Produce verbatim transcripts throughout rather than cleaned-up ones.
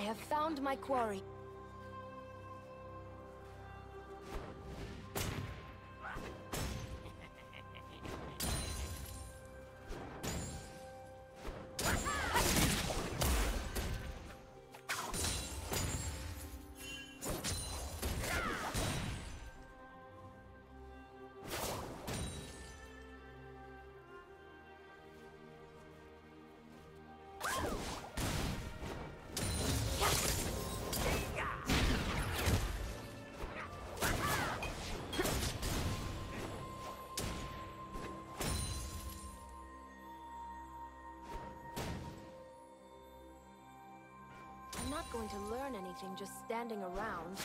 I have found my quarry. I'm not going to learn anything just standing around.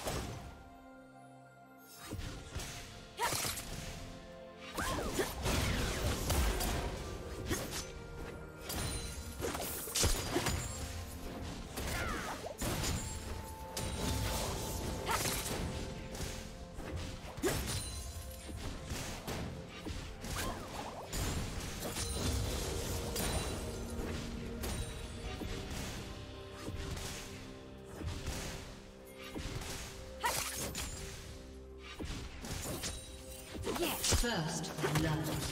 First, love.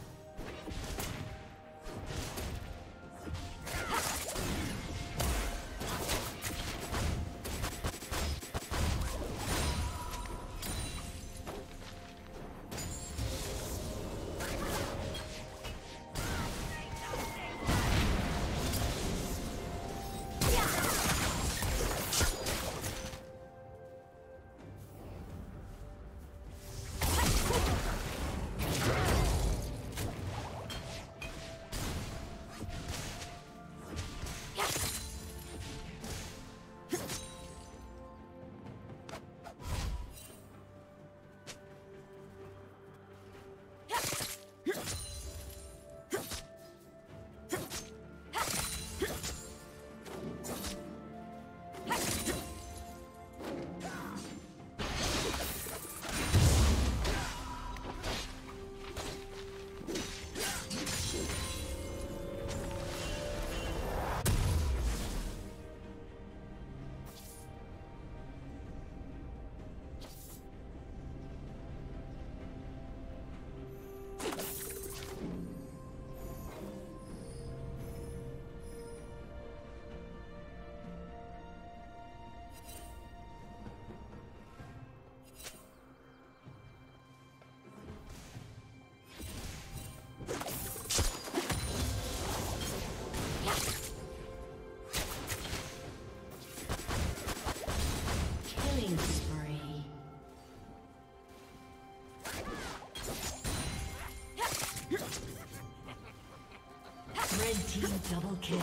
Double kill.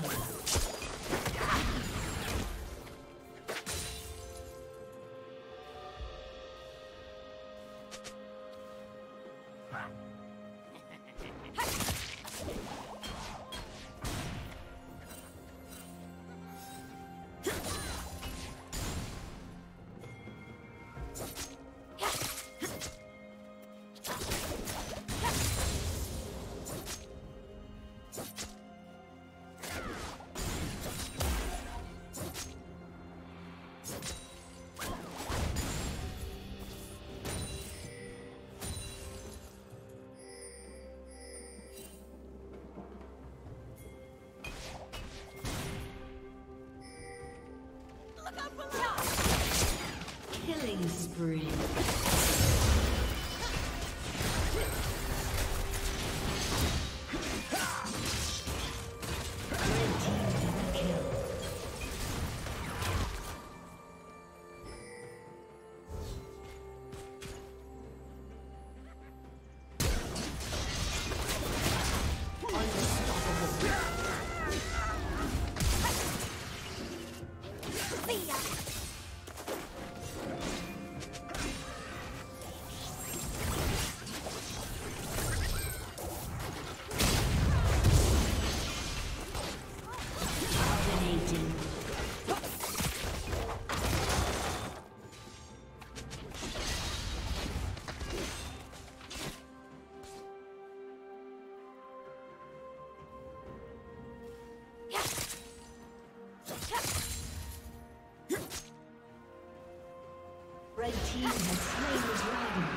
Killing spree. Red team has slain the dragon.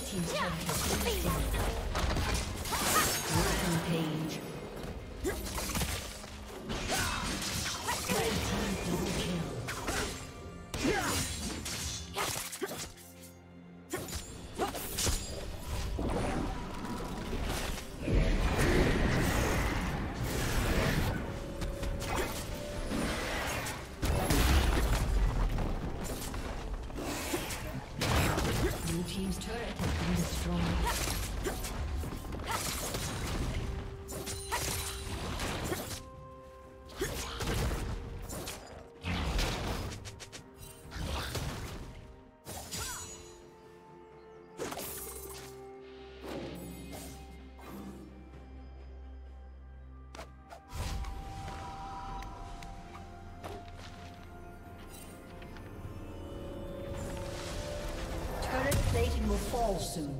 team's turret has been destroyed. Rampage. Will fall soon.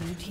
Blue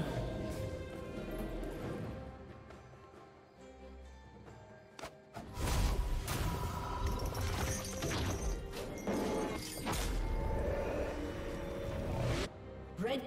being destroyed. Red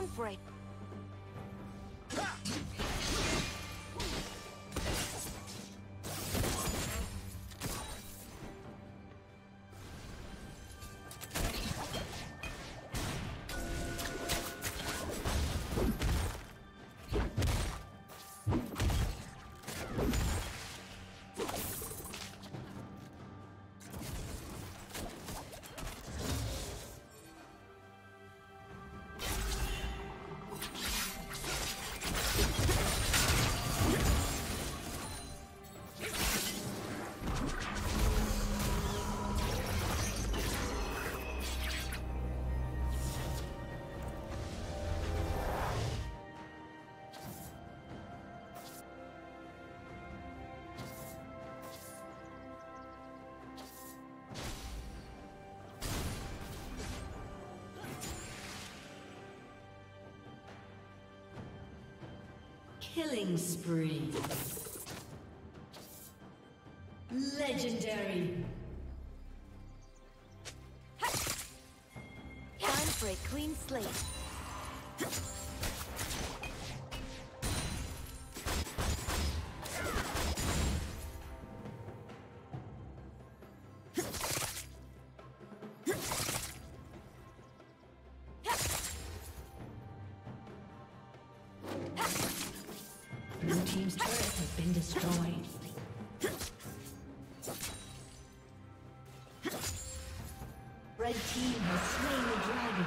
known for it. Killing spree. Legendary. Time for a clean slate. Red team has slain the dragon.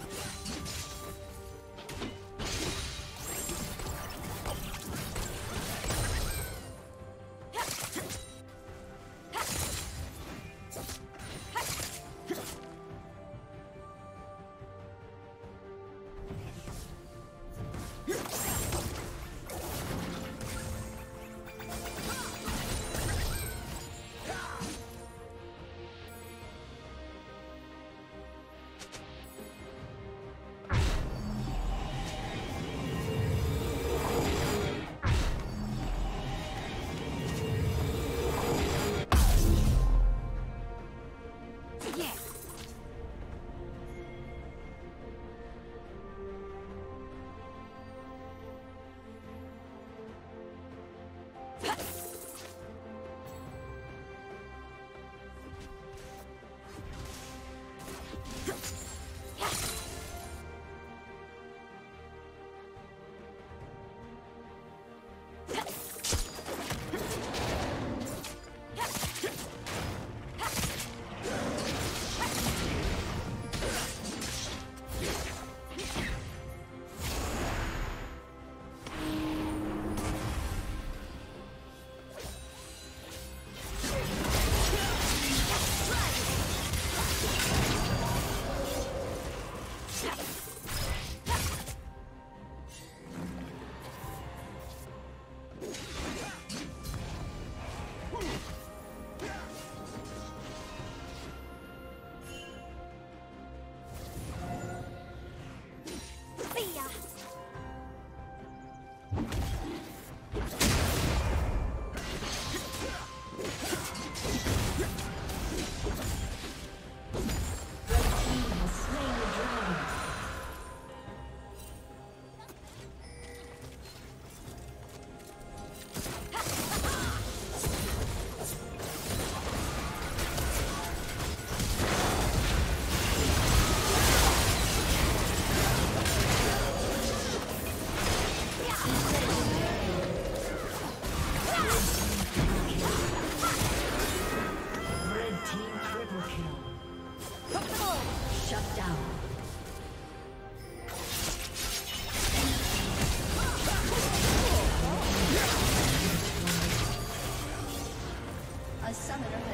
A summoner